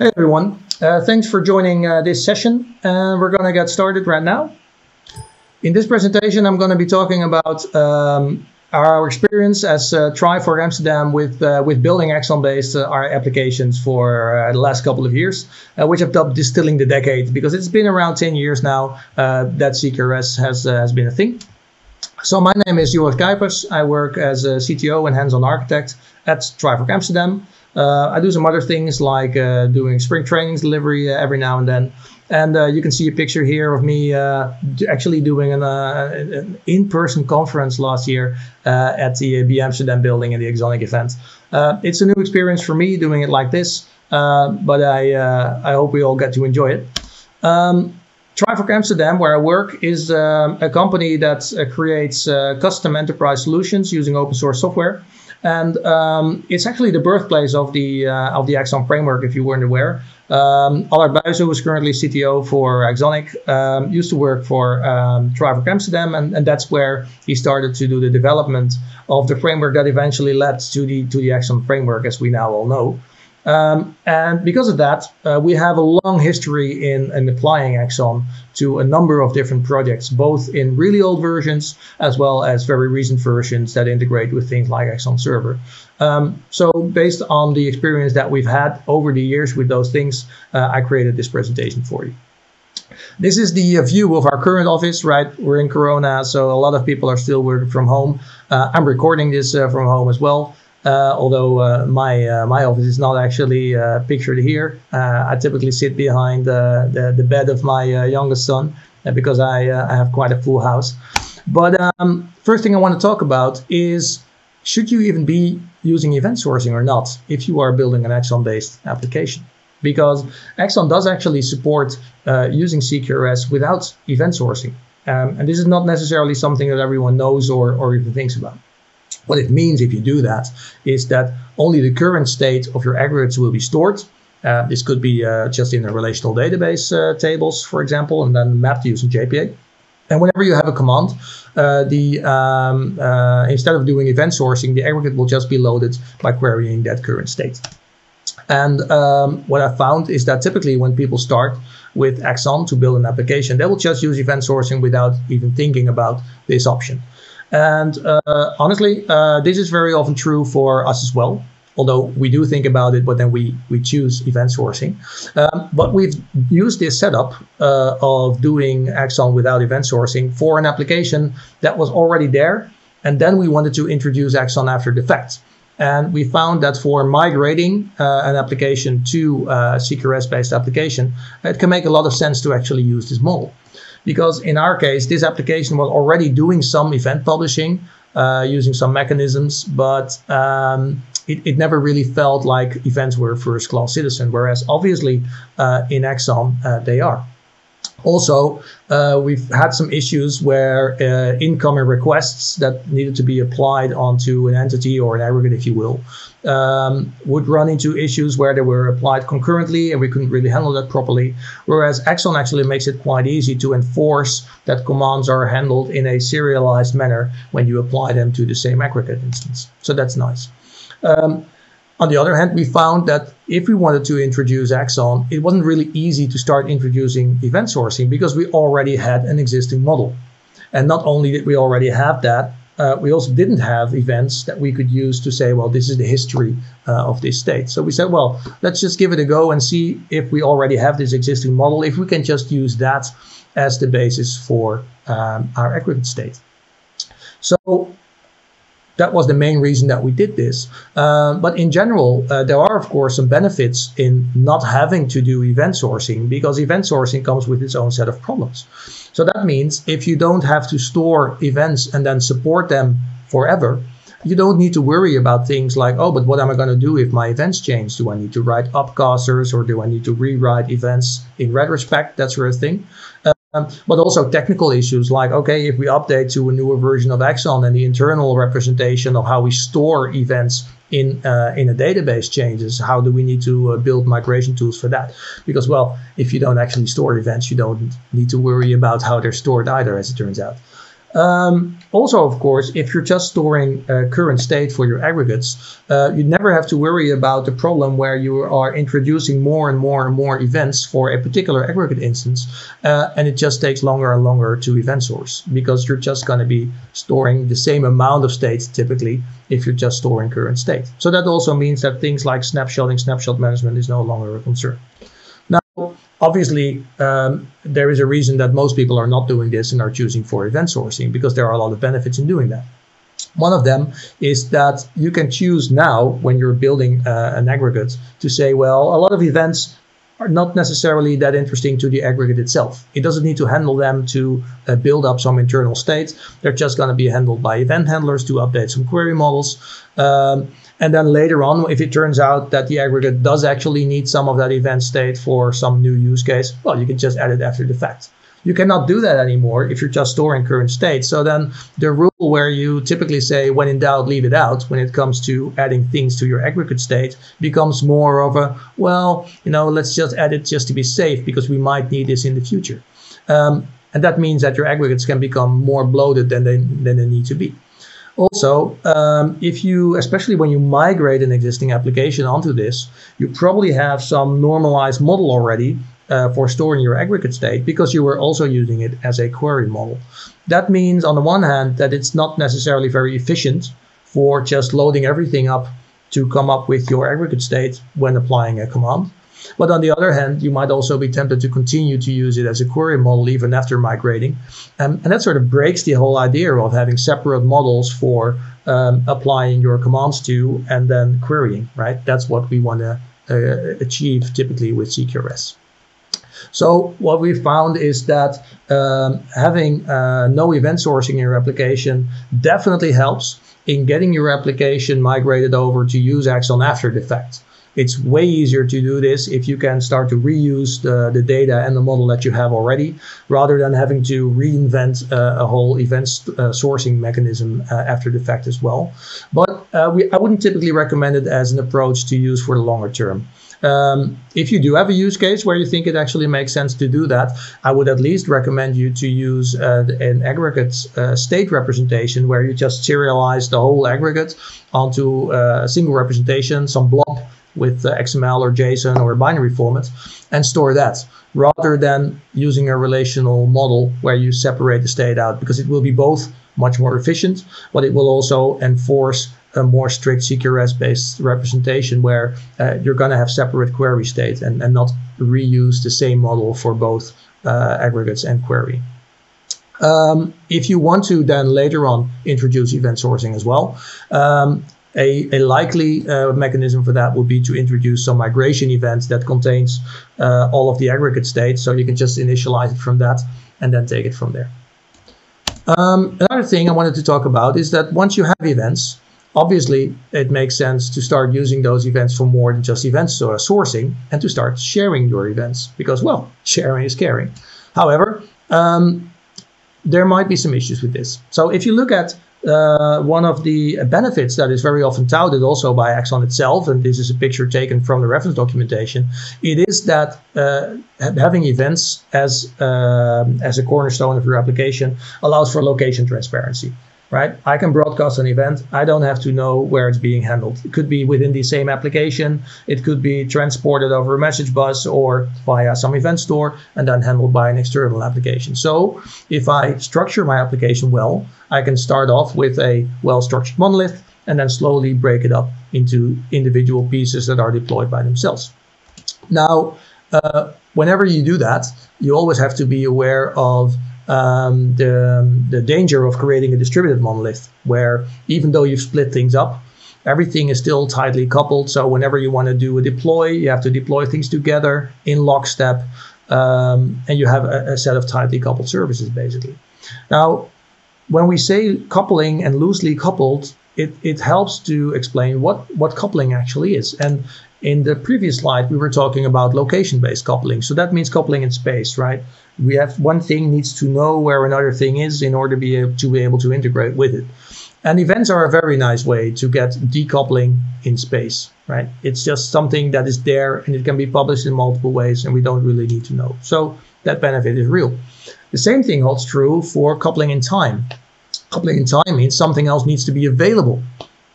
Hey everyone, thanks for joining this session, and we're going to get started right now. In this presentation I'm going to be talking about our experience as Trifork Amsterdam with building Axon-based our applications for the last couple of years, which I've dubbed distilling the decade, because it's been around 10 years now that CQRS has been a thing. So my name is Joris Kuipers. I work as a CTO and hands-on architect at Trifork Amsterdam. I do some other things like doing spring trainings delivery every now and then. And you can see a picture here of me actually doing an in-person conference last year at the AB Amsterdam building in the Axonic event. It's a new experience for me doing it like this, but I hope we all get to enjoy it. Trifork Amsterdam, where I work, is a company that creates custom enterprise solutions using open source software. And it's actually the birthplace of the Axon framework, if you weren't aware. Allard Buyse, who is currently CTO for Axonic, used to work for Trifork Amsterdam, and that's where he started to do the development of the framework that eventually led to the Axon framework, as we now all know. And because of that, we have a long history in applying Axon to a number of different projects, both in really old versions as well as very recent versions that integrate with things like Axon Server. So based on the experience that we've had over the years with those things, I created this presentation for you. This is the view of our current office, right? We're in Corona, so a lot of people are still working from home. I'm recording this from home as well. Although my office is not actually pictured here. I typically sit behind the bed of my youngest son because I have quite a full house. But first thing I want to talk about is, should you even be using event sourcing or not if you are building an Axon-based application? Because Axon does actually support using CQRS without event sourcing. And this is not necessarily something that everyone knows or even thinks about. What it means if you do that is that only the current state of your aggregates will be stored. This could be just in a relational database tables, for example, and then mapped using JPA. And whenever you have a command, instead of doing event sourcing, the aggregate will just be loaded by querying that current state. And what I found is that typically when people start with Axon to build an application, they will just use event sourcing without even thinking about this option. And honestly, this is very often true for us as well, although we do think about it, but then we choose event sourcing. But we've used this setup of doing Axon without event sourcing for an application that was already there, and then we wanted to introduce Axon after the fact. And we found that for migrating an application to a CQRS-based application, it can make a lot of sense to actually use this model. Because in our case, this application was already doing some event publishing using some mechanisms, but it never really felt like events were first-class citizen, whereas obviously in Axon they are. Also, we've had some issues where incoming requests that needed to be applied onto an entity or an aggregate, if you will, would run into issues where they were applied concurrently and we couldn't really handle that properly. Whereas Axon actually makes it quite easy to enforce that commands are handled in a serialized manner when you apply them to the same aggregate instance. So that's nice. On the other hand, we found that if we wanted to introduce Axon, it wasn't really easy to start introducing event sourcing because we already had an existing model. And not only did we already have that, we also didn't have events that we could use to say, well, this is the history of this state. So we said, well, let's just give it a go and see if we already have this existing model, if we can just use that as the basis for our aggregate state. So that was the main reason that we did this. But in general, there are, of course, some benefits in not having to do event sourcing, because event sourcing comes with its own set of problems. So that means if you don't have to store events and then support them forever, you don't need to worry about things like, oh, but what am I going to do if my events change? Do I need to write upcasters, or do I need to rewrite events in retrospect, that sort of thing? But also technical issues like, okay, if we update to a newer version of Axon and the internal representation of how we store events in a database changes, how do we need to build migration tools for that? Because, well, if you don't actually store events, you don't need to worry about how they're stored either, as it turns out. Also, of course, if you're just storing current state for your aggregates, you never have to worry about the problem where you are introducing more and more events for a particular aggregate instance, and it just takes longer and longer to event source, because you're just going to be storing the same amount of states typically if you're just storing current state. So that also means that things like snapshotting, snapshot management is no longer a concern. Obviously, there is a reason that most people are not doing this and are choosing for event sourcing, because there are a lot of benefits in doing that. One of them is that you can choose now, when you're building an aggregate, to say, well, a lot of events are not necessarily that interesting to the aggregate itself. It doesn't need to handle them to build up some internal state. They're just going to be handled by event handlers to update some query models. And then later on, if it turns out that the aggregate does actually need some of that event state for some new use case, well, you can just add it after the fact. You cannot do that anymore if you're just storing current state. So then the rule where you typically say, when in doubt, leave it out, when it comes to adding things to your aggregate state, becomes more of a, well, you know, let's just add it just to be safe, because we might need this in the future. And that means that your aggregates can become more bloated than they need to be. Also, if you, especially when you migrate an existing application onto this, you probably have some normalized model already for storing your aggregate state, because you were also using it as a query model. That means, on the one hand, that it's not necessarily very efficient for just loading everything up to come up with your aggregate state when applying a command. But on the other hand, you might also be tempted to continue to use it as a query model even after migrating. And that sort of breaks the whole idea of having separate models for applying your commands to and then querying, right? That's what we want to achieve typically with CQRS. So what we found is that having no event sourcing in your application definitely helps in getting your application migrated over to use Axon after the fact. It's way easier to do this if you can start to reuse the data and the model that you have already, rather than having to reinvent a whole event sourcing mechanism after the fact as well. But I wouldn't typically recommend it as an approach to use for the longer term. If you do have a use case where you think it actually makes sense to do that, I would at least recommend you to use an aggregate state representation where you just serialize the whole aggregate onto a single representation, some blob with XML or JSON or a binary format, and store that, rather than using a relational model where you separate the state out, because it will be both much more efficient, but it will also enforce a more strict CQRS-based representation where you're going to have separate query state and not reuse the same model for both aggregates and query. If you want to then later on introduce event sourcing as well, a likely mechanism for that would be to introduce some migration events that contains all of the aggregate state, so you can just initialize it from that and then take it from there. Another thing I wanted to talk about is that once you have events, obviously it makes sense to start using those events for more than just event sourcing, and to start sharing your events, because, well, sharing is caring. However, there might be some issues with this. So if you look at one of the benefits that is very often touted also by Axon itself, and this is a picture taken from the reference documentation, it is that having events as a cornerstone of your application allows for location transparency, right? I can broadcast an event. I don't have to know where it's being handled. It could be within the same application. It could be transported over a message bus or via some event store and then handled by an external application. So if I structure my application well, I can start off with a well-structured monolith and then slowly break it up into individual pieces that are deployed by themselves. Now, whenever you do that, you always have to be aware of the danger of creating a distributed monolith, where even though you've split things up, everything is still tightly coupled. So whenever you want to do a deploy, you have to deploy things together in lockstep, and you have a set of tightly coupled services, basically. Now, when we say coupling and loosely coupled, it helps to explain what coupling actually is. And in the previous slide, we were talking about location-based coupling. So that means coupling in space, right? We have one thing needs to know where another thing is in order to be able to integrate with it. And events are a very nice way to get decoupling in space, right? It's just something that is there and it can be published in multiple ways and we don't really need to know. So that benefit is real. The same thing holds true for coupling in time. Coupling in time means something else needs to be available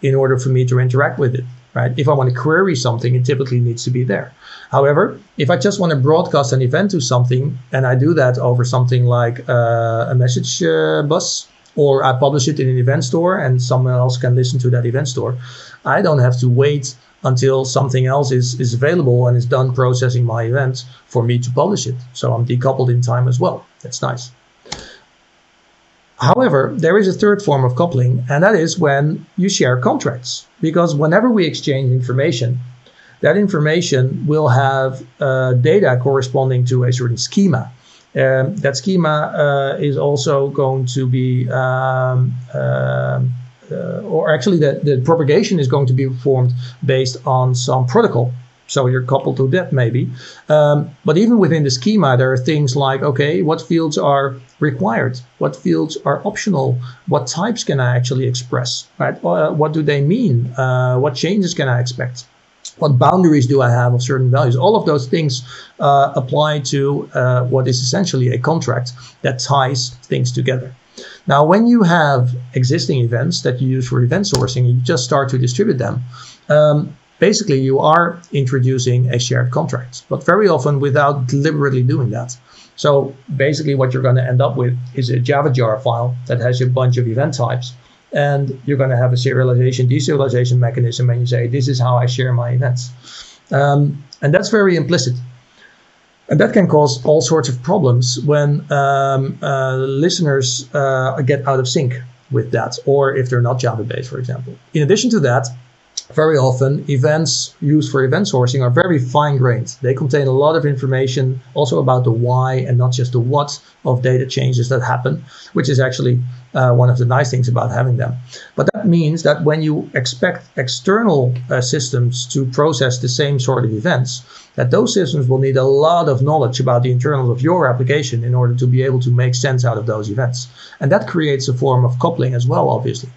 in order for me to interact with it, right? If I want to query something, it typically needs to be there. However, if I just want to broadcast an event to something and I do that over something like a message bus, or I publish it in an event store and someone else can listen to that event store, I don't have to wait until something else is available and is done processing my event for me to publish it. So I'm decoupled in time as well. That's nice. However, there is a third form of coupling, and that is when you share contracts. Because whenever we exchange information, that information will have data corresponding to a certain schema. That schema is also going to be, or actually the propagation is going to be performed based on some protocol. So you're coupled to that maybe. But even within the schema, there are things like, okay, what fields are required? What fields are optional? What types can I actually express? Right? What do they mean? What changes can I expect? What boundaries do I have of certain values? All of those things apply to what is essentially a contract that ties things together. Now, when you have existing events that you use for event sourcing, you just start to distribute them. Basically, you are introducing a shared contract, but very often without deliberately doing that. So basically what you're going to end up with is a Java jar file that has a bunch of event types. And you're going to have a serialization, deserialization mechanism, and you say, this is how I share my events. And that's very implicit. And that can cause all sorts of problems when listeners get out of sync with that, or if they're not Java-based, for example. In addition to that, very often events used for event sourcing are very fine-grained. They contain a lot of information also about the why and not just the what of data changes that happen, which is actually one of the nice things about having them. But that means that when you expect external systems to process the same sort of events, that those systems will need a lot of knowledge about the internals of your application in order to be able to make sense out of those events. And that creates a form of coupling as well, obviously.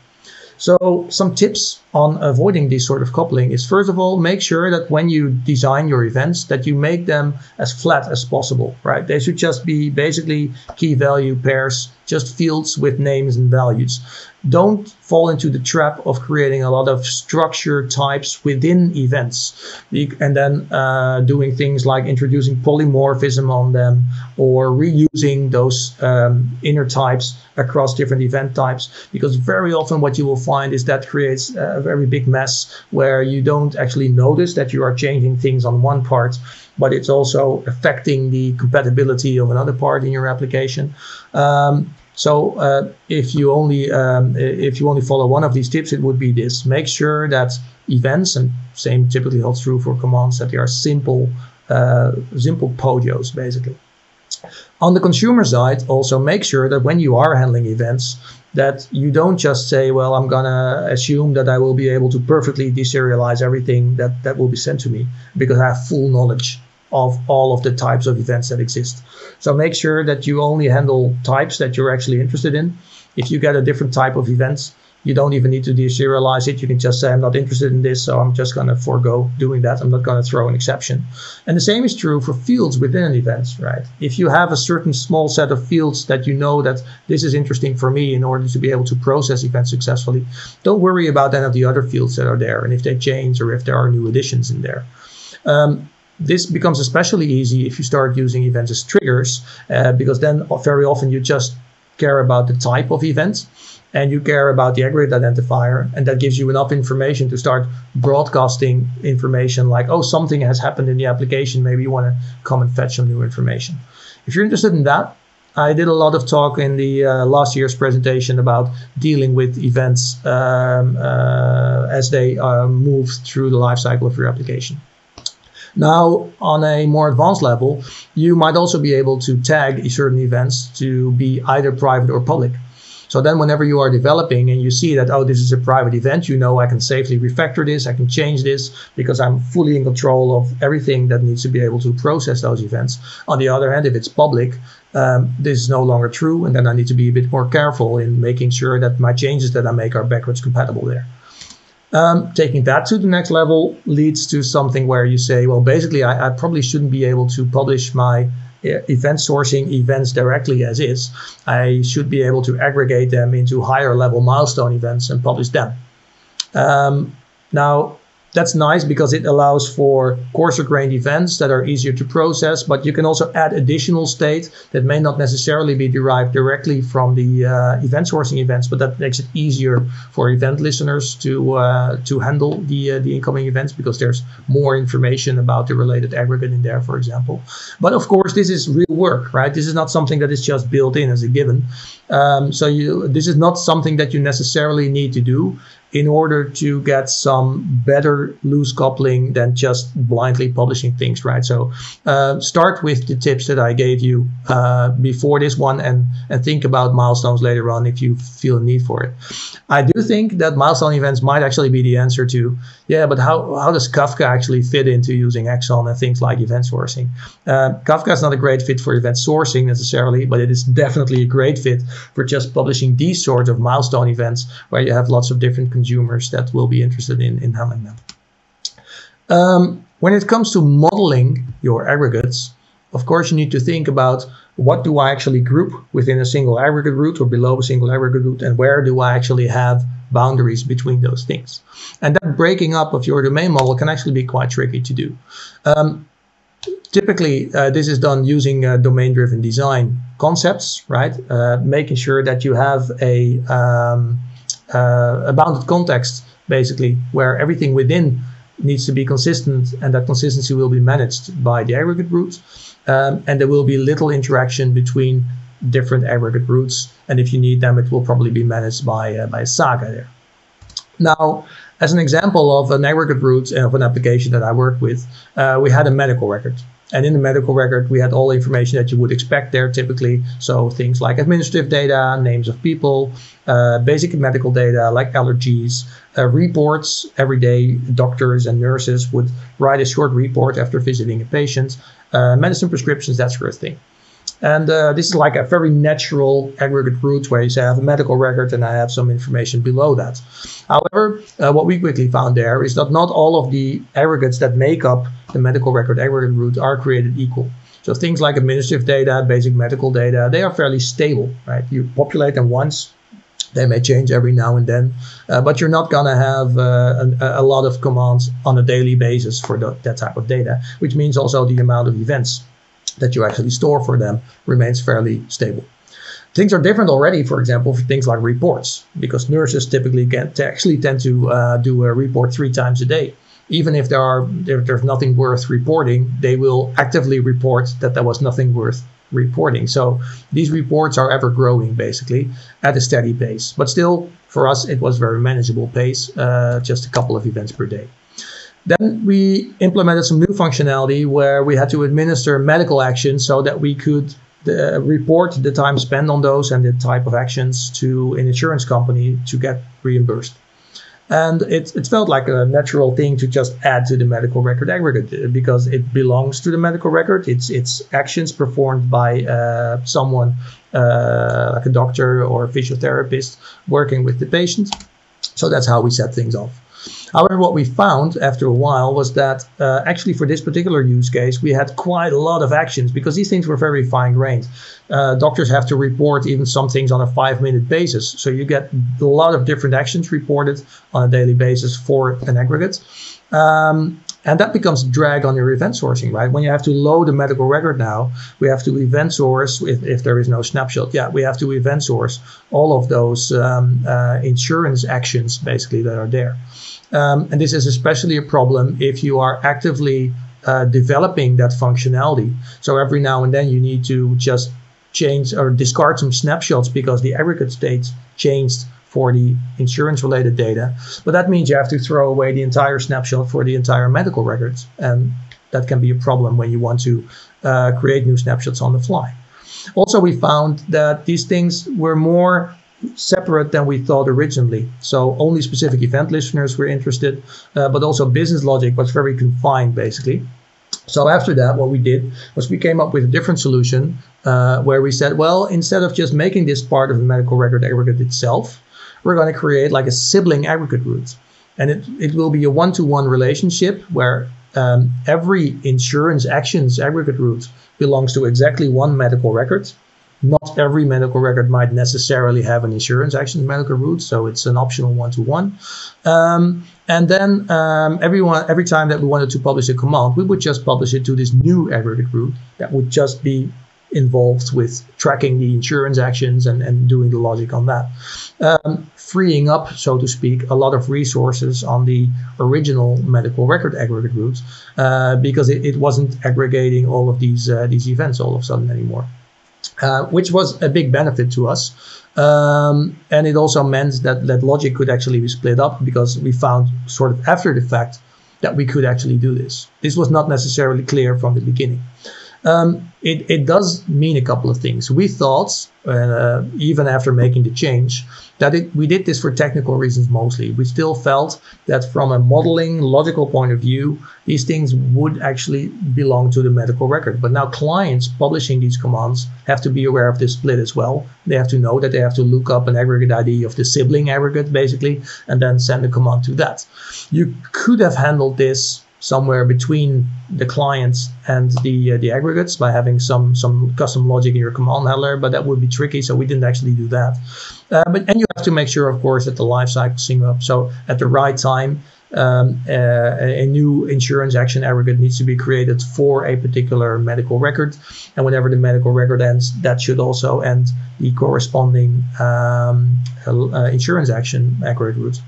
So some tips on avoiding these sort of coupling is, first of all, make sure that when you design your events that you make them as flat as possible, right? They should just be basically key value pairs, just fields with names and values. Don't fall into the trap of creating a lot of structure types within events and then doing things like introducing polymorphism on them or reusing those inner types across different event types, because very often what you will find is that creates a very big mess where you don't actually notice that you are changing things on one part, but it's also affecting the compatibility of another part in your application. So if you only follow one of these tips, it would be this. Make sure that events, and same typically holds true for commands, that they are simple, simple podios, basically. On the consumer side, also make sure that when you are handling events, that you don't just say, well, I'm going to assume that I will be able to perfectly deserialize everything that will be sent to me, because I have full knowledge of all of the types of events that exist. So make sure that you only handle types that you're actually interested in. If you get a different type of events, you don't even need to deserialize it. You can just say, I'm not interested in this, so I'm just going to forego doing that. I'm not going to throw an exception. And the same is true for fields within an event, right? If you have a certain small set of fields that you know that this is interesting for me in order to be able to process events successfully, don't worry about any of the other fields that are there and if they change or if there are new additions in there. This becomes especially easy if you start using events as triggers, because then very often you just care about the type of event and you care about the aggregate identifier, and that gives you enough information to start broadcasting information like, oh, something has happened in the application, maybe you want to come and fetch some new information. If you're interested in that, I did a lot of talk in the last year's presentation about dealing with events as they move through the lifecycle of your application. Now, on a more advanced level, you might also be able to tag certain events to be either private or public. So then whenever you are developing and you see that, oh, this is a private event, you know, I can safely refactor this, I can change this, because I'm fully in control of everything that needs to be able to process those events. On the other hand, if it's public, this is no longer true, and then I need to be a bit more careful in making sure that my changes that I make are backwards compatible there. Taking that to the next level leads to something where you say, well, basically, I probably shouldn't be able to publish my event sourcing events directly as is. I should be able to aggregate them into higher level milestone events and publish them. Now, that's nice because it allows for coarser-grained events that are easier to process, but you can also add additional state that may not necessarily be derived directly from the event sourcing events, but that makes it easier for event listeners to handle the incoming events, because there's more information about the related aggregate in there, for example. But of course, this is real work, right? This is not something that is just built in as a given. This is not something that you necessarily need to do in order to get some better loose coupling than just blindly publishing things, right? So start with the tips that I gave you before this one, and think about milestones later on if you feel a need for it. I do think that milestone events might actually be the answer to, yeah, but how does Kafka actually fit into using Axon and things like event sourcing? Kafka is not a great fit for event sourcing necessarily, but it is definitely a great fit for just publishing these sorts of milestone events where you have lots of different consumers that will be interested in handling them. When it comes to modeling your aggregates, of course, you need to think about what do I actually group within a single aggregate root or below a single aggregate root, and where do I actually have boundaries between those things. And that breaking up of your domain model can actually be quite tricky to do. Typically, this is done using domain-driven design concepts, right? Making sure that you have a bounded context, basically, where everything within needs to be consistent, and that consistency will be managed by the aggregate root, and there will be little interaction between different aggregate roots, and if you need them, it will probably be managed by Saga there. Now, as an example of an aggregate root of an application that I work with, we had a medical record. And in the medical record, we had all the information that you would expect there typically. So things like administrative data, names of people, basic medical data like allergies, reports. Every day, doctors and nurses would write a short report after visiting a patient, medicine prescriptions, that sort of thing. And this is like a very natural aggregate root where you say I have a medical record and I have some information below that. However, what we quickly found there is that not all of the aggregates that make up the medical record aggregate root are created equal. So things like administrative data, basic medical data, they are fairly stable, right? You populate them once. They may change every now and then, but you're not going to have a lot of commands on a daily basis for that type of data, which means also the amount of events that you actually store for them remains fairly stable. Things are different already, for example, for things like reports, because nurses typically tend to do a report 3 times a day. Even if there's nothing worth reporting, they will actively report that there was nothing worth reporting. So these reports are ever growing, basically, at a steady pace. But still, for us, it was very manageable pace, just a couple of events per day. Then we implemented some new functionality where we had to administer medical actions so that we could report the time spent on those and the type of actions to an insurance company to get reimbursed. And it felt like a natural thing to just add to the medical record aggregate because it belongs to the medical record. It's actions performed by someone like a doctor or a physiotherapist working with the patient. So that's how we set things off. However, what we found after a while was that actually for this particular use case, we had quite a lot of actions because these things were very fine-grained. Doctors have to report even some things on a 5-minute basis. So you get a lot of different actions reported on a daily basis for an aggregate. And that becomes a drag on your event sourcing, right? When you have to load a medical record now, we have to event source, if there is no snapshot, yeah, we have to event source all of those insurance actions basically that are there. And this is especially a problem if you are actively developing that functionality. So every now and then you need to just change or discard some snapshots because the aggregate state changed for the insurance-related data. But that means you have to throw away the entire snapshot for the entire medical records. And that can be a problem when you want to create new snapshots on the fly. Also, we found that these things were more separate than we thought originally. So only specific event listeners were interested, but also business logic was very confined, basically. So after that, what we did was we came up with a different solution where we said, well, instead of just making this part of the medical record aggregate itself, we're going to create like a sibling aggregate route. And it will be a one-to-one relationship where every insurance actions aggregate route belongs to exactly one medical record. Not every medical record might necessarily have an insurance action medical route, so it's an optional one-to-one. And then every time that we wanted to publish a command, we would just publish it to this new aggregate route that would just be involved with tracking the insurance actions and doing the logic on that. Freeing up, so to speak, a lot of resources on the original medical record aggregate route because it wasn't aggregating all of these events all of a sudden anymore. Which was a big benefit to us. And it also meant that logic could actually be split up because we found sort of after the fact that we could actually do this. This was not necessarily clear from the beginning. It does mean a couple of things. We thought, even after making the change, that we did this for technical reasons mostly. We still felt that from a modeling, logical point of view, these things would actually belong to the medical record. But now clients publishing these commands have to be aware of this split as well. They have to know that they have to look up an aggregate ID of the sibling aggregate, basically, and then send a command to that. You could have handled this somewhere between the clients and the aggregates by having some custom logic in your command handler, but that would be tricky, so we didn't actually do that. And you have to make sure, of course, that the lifecycle sync up. So at the right time, a new insurance action aggregate needs to be created for a particular medical record, and whenever the medical record ends, that should also end the corresponding insurance action aggregate route.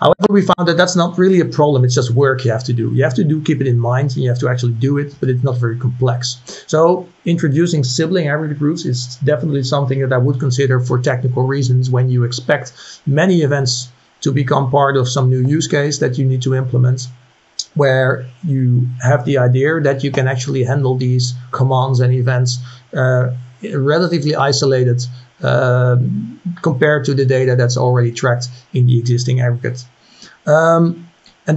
However, we found that that's not really a problem. It's just work you have to do. You have to keep it in mind, and you have to actually do it, but it's not very complex. So introducing sibling aggregate routes is definitely something that I would consider for technical reasons when you expect many events to become part of some new use case that you need to implement, where you have the idea that you can actually handle these commands and events relatively isolated compared to the data that's already tracked in the existing aggregate. And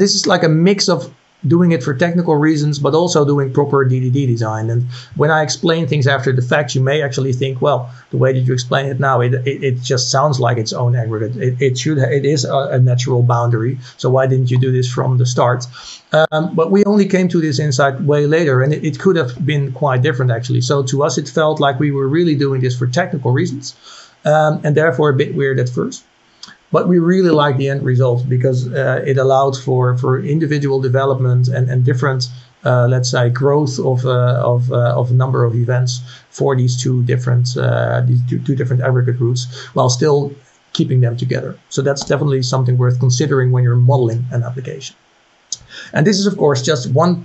this is like a mix of doing it for technical reasons, but also doing proper DDD design. And when I explain things after the fact, you may actually think, well, the way that you explain it now, it just sounds like its own aggregate. It is a natural boundary. So why didn't you do this from the start? But we only came to this insight way later, and it could have been quite different, actually. So to us, it felt like we were really doing this for technical reasons, and therefore a bit weird at first. But we really like the end result because it allowed for individual development and different, let's say, growth of a number of events for these two different aggregate routes while still keeping them together. So that's definitely something worth considering when you're modeling an application. And this is, of course, just one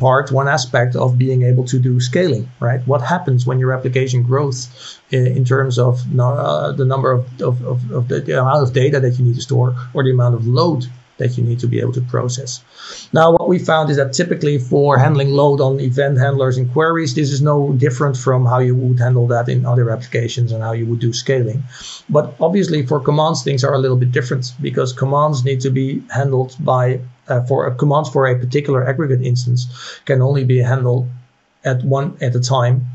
aspect of being able to do scaling, right? What happens when your application grows in terms of the number of the amount of data that you need to store or the amount of load that you need to be able to process. Now, what we found is that typically for handling load on event handlers and queries, this is no different from how you would handle that in other applications and how you would do scaling. But obviously for commands, things are a little bit different because commands need to be handled by commands for a particular aggregate instance can only be handled at a time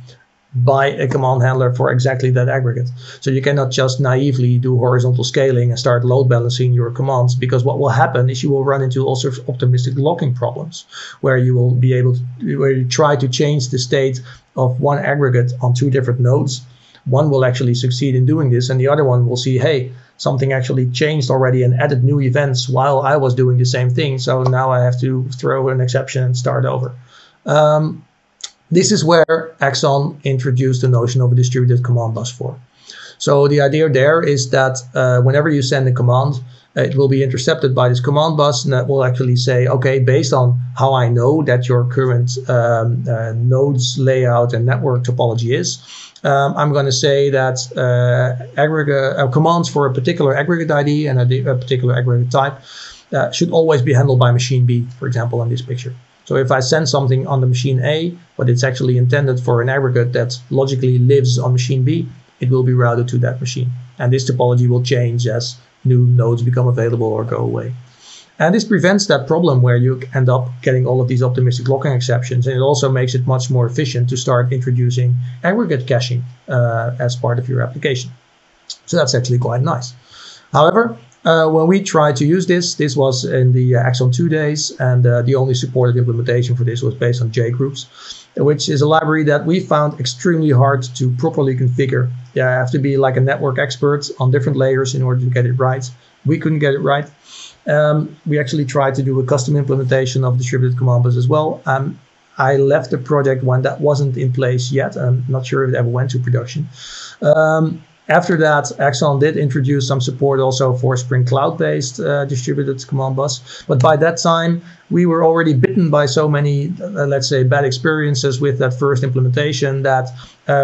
by a command handler for exactly that aggregate. So you cannot just naively do horizontal scaling and start load balancing your commands, because what will happen is you will run into all sorts of optimistic locking problems where you will be able to, where you try to change the state of one aggregate on two different nodes. One will actually succeed in doing this, and the other one will see, hey, something actually changed already and added new events while I was doing the same thing. So now I have to throw an exception and start over. This is where Axon introduced the notion of a distributed command bus for. So the idea there is that whenever you send a command, it will be intercepted by this command bus, and that will actually say, okay, based on how I know that your current nodes layout and network topology is, I'm going to say that commands for a particular aggregate ID and a particular aggregate type should always be handled by machine B, for example, in this picture. So if I send something on the machine A, but it's actually intended for an aggregate that logically lives on machine B, it will be routed to that machine. And this topology will change as new nodes become available or go away. And this prevents that problem where you end up getting all of these optimistic locking exceptions. And it also makes it much more efficient to start introducing aggregate caching as part of your application. So that's actually quite nice. However, when we tried to use this, this was in the Axon 2 days, and the only supported implementation for this was based on JGroups, which is a library that we found extremely hard to properly configure. You have to be like a network expert on different layers in order to get it right. We couldn't get it right. We actually tried to do a custom implementation of distributed command bus as well. I left the project when that wasn't in place yet. I'm not sure if it ever went to production. After that, Axon did introduce some support also for Spring Cloud-based distributed command bus. But by that time, we were already bitten by so many, let's say, bad experiences with that first implementation that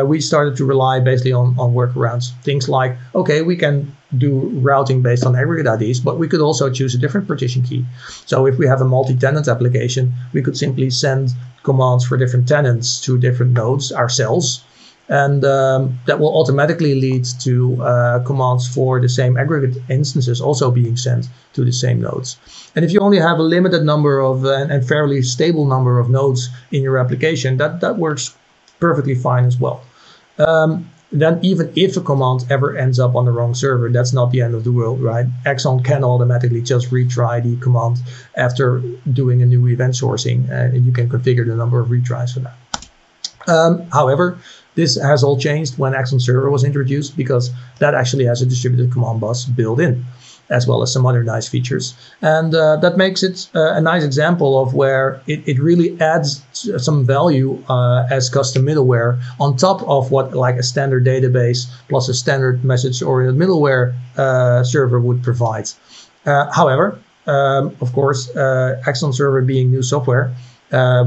we started to rely basically on workarounds. Things like, okay, we can do routing based on aggregate IDs, but we could also choose a different partition key. So if we have a multi-tenant application, we could simply send commands for different tenants to different nodes ourselves. And that will automatically lead to commands for the same aggregate instances also being sent to the same nodes. And if you only have a limited number of and fairly stable number of nodes in your application, that works perfectly fine as well. Then even if a command ever ends up on the wrong server, that's not the end of the world, right? Axon can automatically just retry the command after doing a new event sourcing, and you can configure the number of retries for that. However, this has all changed when Axon Server was introduced, because that actually has a distributed command bus built in, as well as some other nice features. And that makes it a nice example of where it really adds some value as custom middleware on top of what like a standard database plus a standard message-oriented middleware server would provide. However, of course, Axon Server being new software,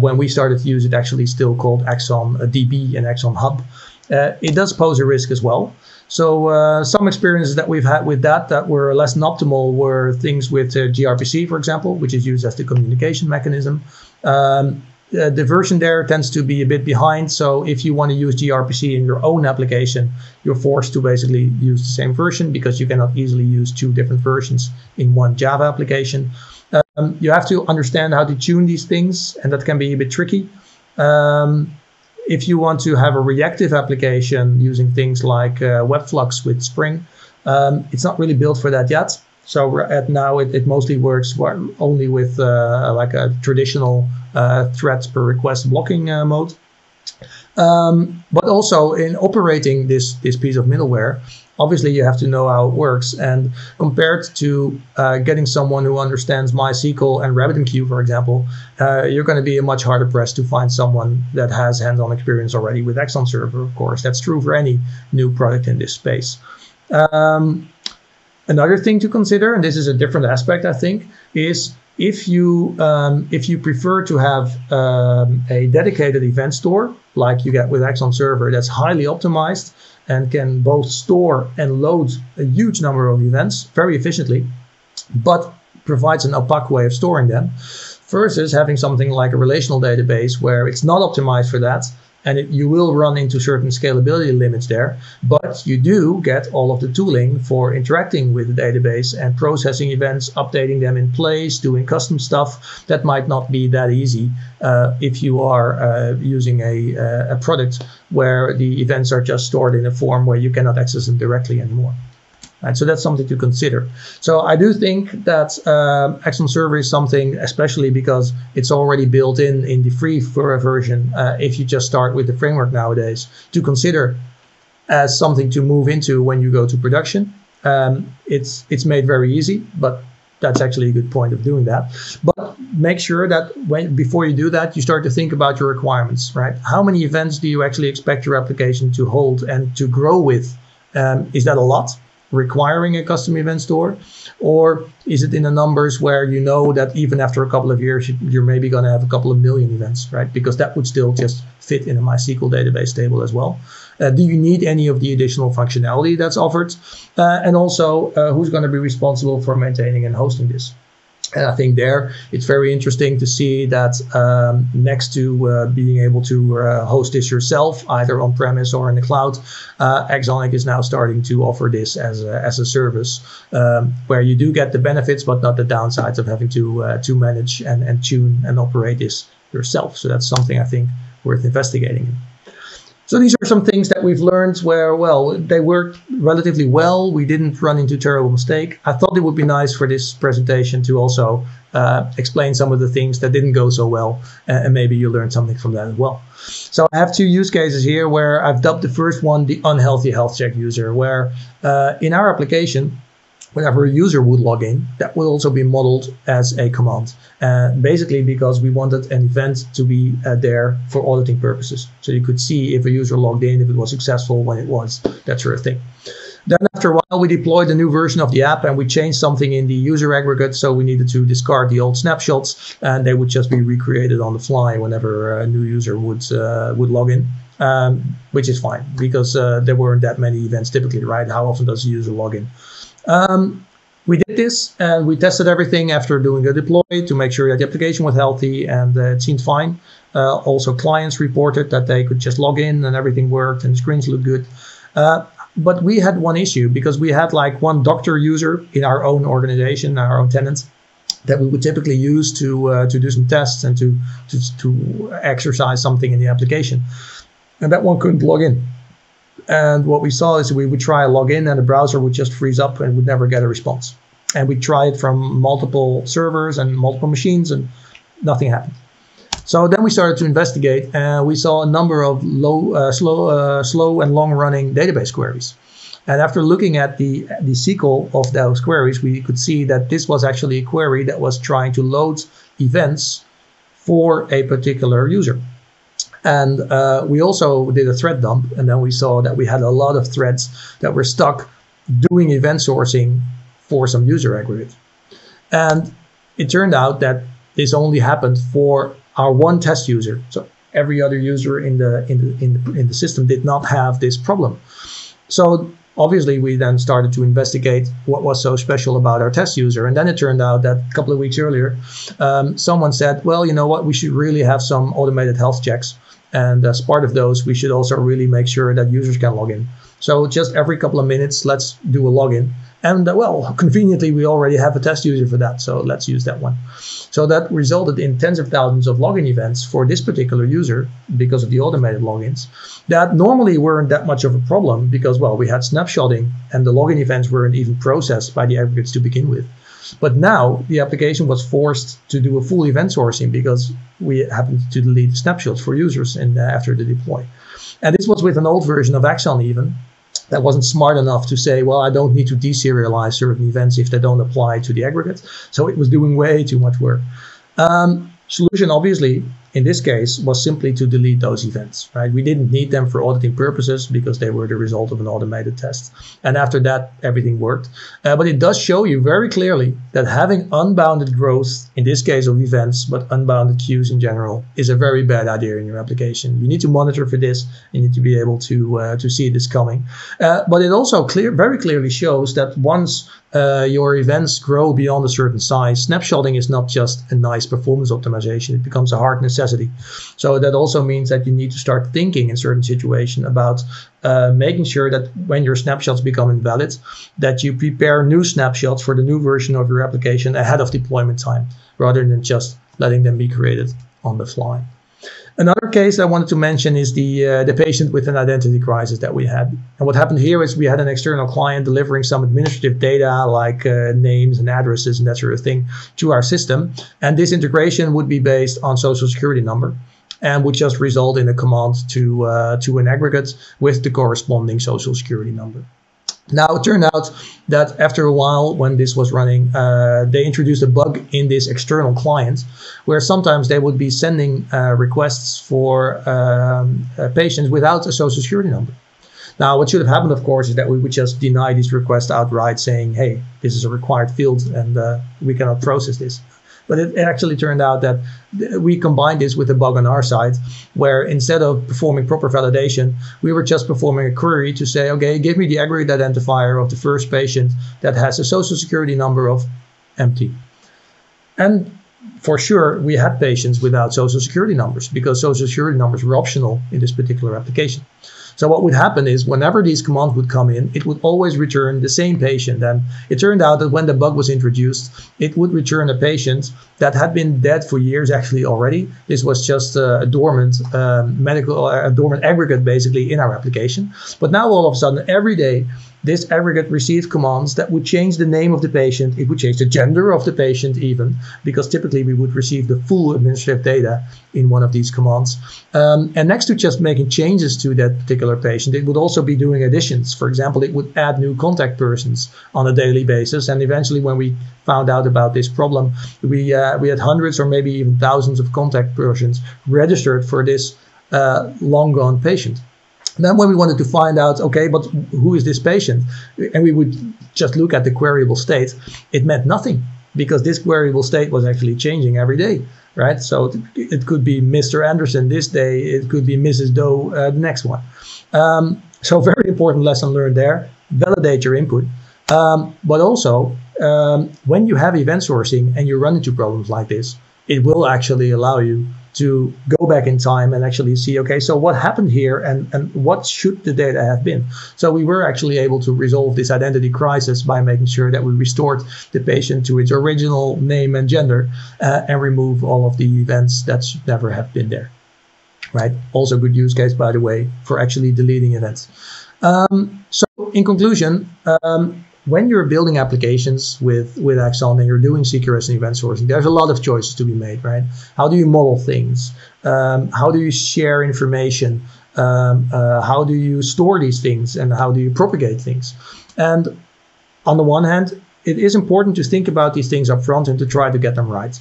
when we started to use it, actually still called Axon DB and Axon Hub, it does pose a risk as well. So some experiences that we've had with that were less than optimal were things with gRPC, for example, which is used as the communication mechanism. The version there tends to be a bit behind, so if you want to use gRPC in your own application, you're forced to basically use the same version, because you cannot easily use two different versions in one Java application. You have to understand how to tune these things, and that can be a bit tricky. If you want to have a reactive application using things like WebFlux with Spring, it's not really built for that yet. So at now it mostly works only with like a traditional threads per request blocking mode. But also in operating this piece of middleware, obviously you have to know how it works. And compared to getting someone who understands MySQL and RabbitMQ, for example, you're going to be much harder pressed to find someone that has hands-on experience already with Axon Server, of course. That's true for any new product in this space. Another thing to consider, and this is a different aspect, I think, is if you prefer to have a dedicated event store, like you get with Axon Server, that's highly optimized and can both store and load a huge number of events very efficiently, but provides an opaque way of storing them, versus having something like a relational database where it's not optimized for that, and you will run into certain scalability limits there, but you do get all of the tooling for interacting with the database and processing events, updating them in place, doing custom stuff. That might not be that easy if you are using a product where the events are just stored in a form where you cannot access them directly anymore. And so that's something to consider. So I do think that Axon Server is something, especially because it's already built in the free version, if you just start with the framework nowadays, to consider as something to move into when you go to production. It's made very easy, but that's actually a good point of doing that. But make sure that before you do that, you start to think about your requirements, right? How many events do you actually expect your application to hold and to grow with? Is that a lot? Requiring a custom event store? Or is it in the numbers where you know that even after a couple of years, you're maybe going to have a couple of million events, right? Because that would still just fit in a MySQL database table as well. Do you need any of the additional functionality that's offered? And also, who's going to be responsible for maintaining and hosting this? And I think there it's very interesting to see that next to being able to host this yourself, either on premise or in the cloud, AxonIQ is now starting to offer this as a service, where you do get the benefits but not the downsides of having to manage and tune and operate this yourself. So that's something I think worth investigating. So these are some things that we've learned where, well, they worked relatively well. We didn't run into terrible mistake. I thought it would be nice for this presentation to also explain some of the things that didn't go so well, and maybe you learned something from that as well. So I have two use cases here where I've dubbed the first one the unhealthy health check user, where in our application, whenever a user would log in, that will also be modeled as a command, basically because we wanted an event to be there for auditing purposes. So you could see if a user logged in, if it was successful, when it was, that sort of thing. Then after a while, we deployed a new version of the app and we changed something in the user aggregate. So we needed to discard the old snapshots and they would just be recreated on the fly whenever a new user would log in. Which is fine because there weren't that many events typically, right? How often does a user log in? We did this and we tested everything after doing a deploy to make sure that the application was healthy, and it seemed fine. Also, clients reported that they could just log in and everything worked and the screens looked good. But we had one issue because we had like one doctor user in our own organization, our own tenant, that we would typically use to do some tests and to exercise something in the application. And that one couldn't log in. And what we saw is we would try a login and the browser would just freeze up and would never get a response. And we tried from multiple servers and multiple machines and nothing happened. So then we started to investigate and we saw a number of slow and long running database queries. And after looking at the SQL of those queries, we could see that this was actually a query that was trying to load events for a particular user. And we also did a thread dump, and then we saw that we had a lot of threads that were stuck doing event sourcing for some user aggregate. And it turned out that this only happened for our one test user. So every other user in the system did not have this problem. So obviously, we then started to investigate what was so special about our test user. And then it turned out that a couple of weeks earlier, someone said, well, you know what, we should really have some automated health checks. And as part of those, we should also really make sure that users can log in. So just every couple of minutes, let's do a login. And well, conveniently, we already have a test user for that. So let's use that one. So that resulted in tens of thousands of login events for this particular user because of the automated logins that normally weren't that much of a problem because, well, we had snapshotting and the login events weren't even processed by the aggregates to begin with. But now the application was forced to do a full event sourcing because we happened to delete snapshots for users in, after the deploy. And this was with an old version of Axon even that wasn't smart enough to say, well, I don't need to deserialize certain events if they don't apply to the aggregate. So it was doing way too much work. Solution, obviously, in this case, was simply to delete those events, right? We didn't need them for auditing purposes because they were the result of an automated test. And after that, everything worked. But it does show you very clearly that having unbounded growth, in this case of events, but unbounded queues in general, is a very bad idea in your application. You need to monitor for this. You need to be able to see this coming. But it also very clearly shows that once your events grow beyond a certain size, snapshotting is not just a nice performance optimization. It becomes a hard necessity. So that also means that you need to start thinking in certain situations about making sure that when your snapshots become invalid, that you prepare new snapshots for the new version of your application ahead of deployment time, rather than just letting them be created on the fly. Another case I wanted to mention is the patient with an identity crisis that we had. And what happened here is we had an external client delivering some administrative data like names and addresses and that sort of thing to our system. And this integration would be based on social security number and would just result in a command to an aggregate with the corresponding social security number. Now, it turned out that after a while, when this was running, they introduced a bug in this external client, where sometimes they would be sending requests for patients without a social security number. Now, what should have happened, of course, is that we would just deny these requests outright, saying, hey, this is a required field and we cannot process this. But it actually turned out that we combined this with a bug on our side, where instead of performing proper validation, we were just performing a query to say, okay, give me the aggregate identifier of the first patient that has a social security number of empty. And for sure, we had patients without social security numbers because social security numbers were optional in this particular application. So what would happen is whenever these commands would come in, it would always return the same patient. And it turned out that when the bug was introduced, it would return a patient that had been dead for years actually already. This was just a dormant dormant aggregate basically in our application. But now all of a sudden, every day, this aggregate received commands that would change the name of the patient. It would change the gender of the patient even, because typically we would receive the full administrative data in one of these commands. And next to just making changes to that particular patient, it would also be doing additions. For example, it would add new contact persons on a daily basis. And eventually when we found out about this problem, we had hundreds or maybe even thousands of contact persons registered for this long gone patient. Then when we wanted to find out, okay, but who is this patient? And we would just look at the queryable state. It meant nothing because this queryable state was actually changing every day, right? So it could be Mr. Anderson this day. It could be Mrs. Doe the next one. So very important lesson learned there. Validate your input. But also, when you have event sourcing and you run into problems like this, it will actually allow you to go back in time and actually see, okay, so what happened here and what should the data have been? So we were actually able to resolve this identity crisis by making sure that we restored the patient to its original name and gender and remove all of the events that should never have been there, right? Also good use case, by the way, for actually deleting events. So in conclusion, when you're building applications with Axon and you're doing CQRS and event sourcing, there's a lot of choices to be made, right? How do you model things? How do you share information? How do you store these things? And how do you propagate things? And on the one hand, it is important to think about these things up front and to try to get them right.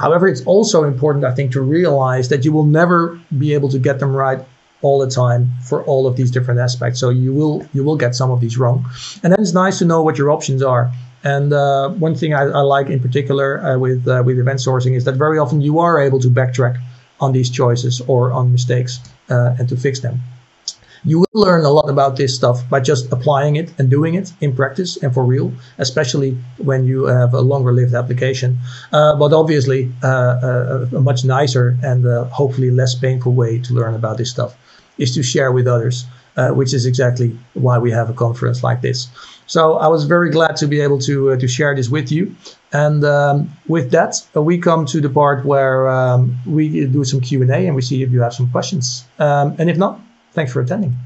However, it's also important, I think, to realize that you will never be able to get them right all the time for all of these different aspects. So you will get some of these wrong. And then it's nice to know what your options are. And one thing I like in particular with event sourcing is that very often you are able to backtrack on these choices or on mistakes and to fix them. You will learn a lot about this stuff by just applying it and doing it in practice and for real, especially when you have a longer lived application. But obviously a much nicer and hopefully less painful way to learn about this stuff is to share with others, which is exactly why we have a conference like this. So I was very glad to be able to share this with you. And with that, we come to the part where we do some Q&A and we see if you have some questions. And if not, thanks for attending.